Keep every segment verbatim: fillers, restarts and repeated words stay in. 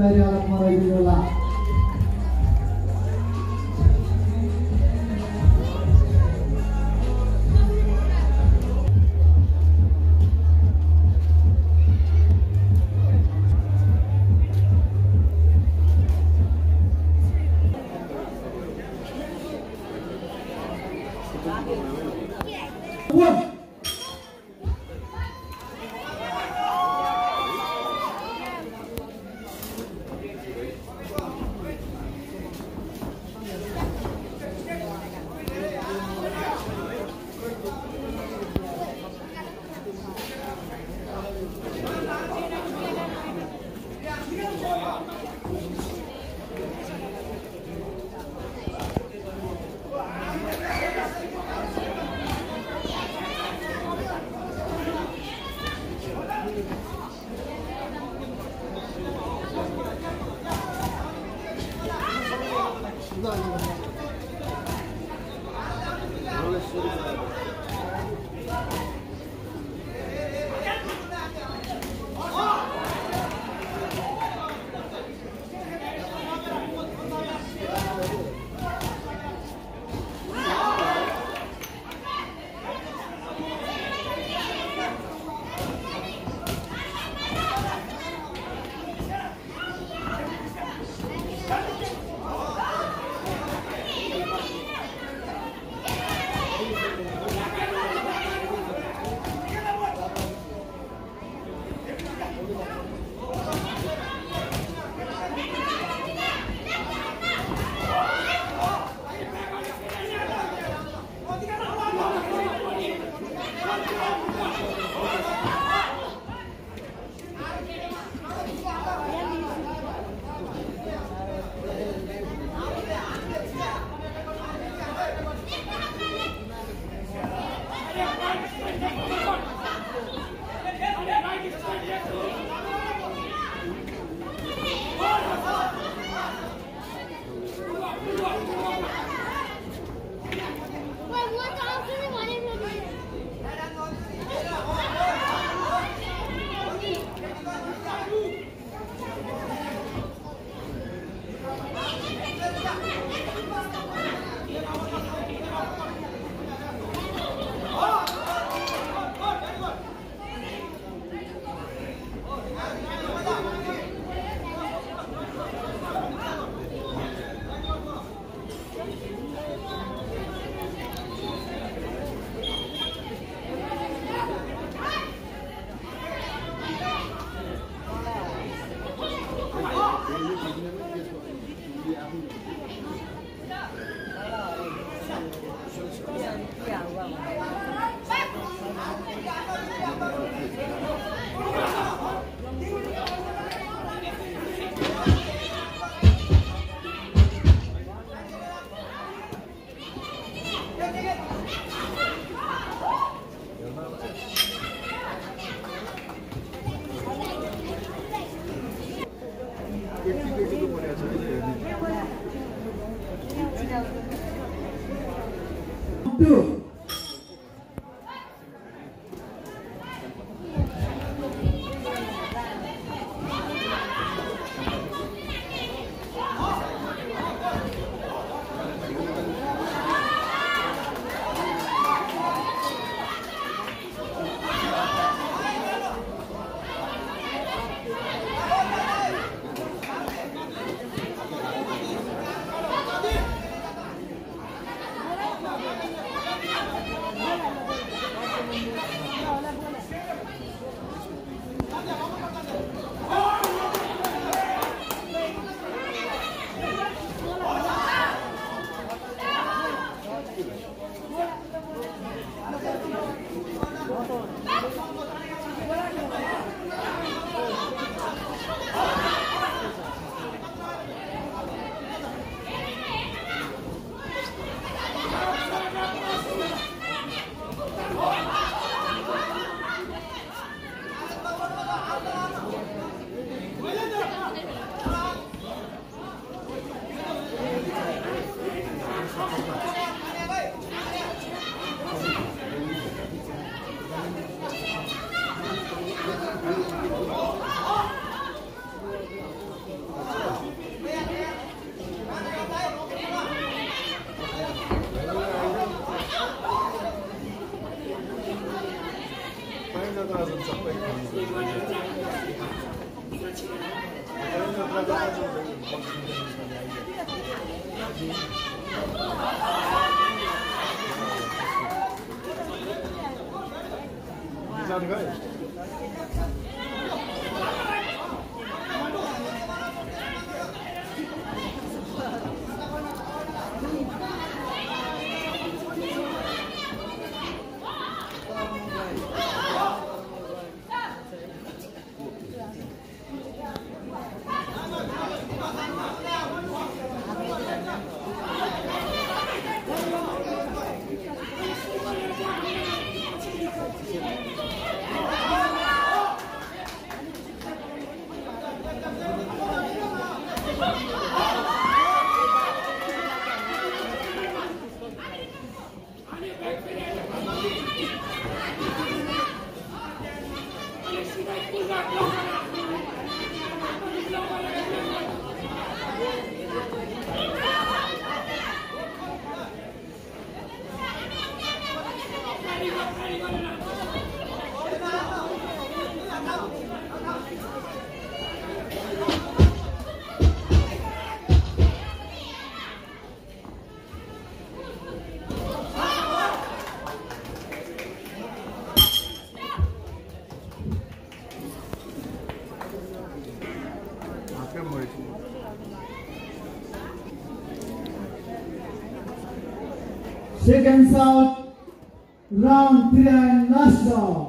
Assalamualaikum. Let's go. How it goes. Second out, round three and last round.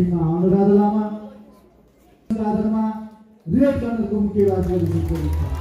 Anuradha Lama, Anuradha Lama, real Chandra Kumki was very good.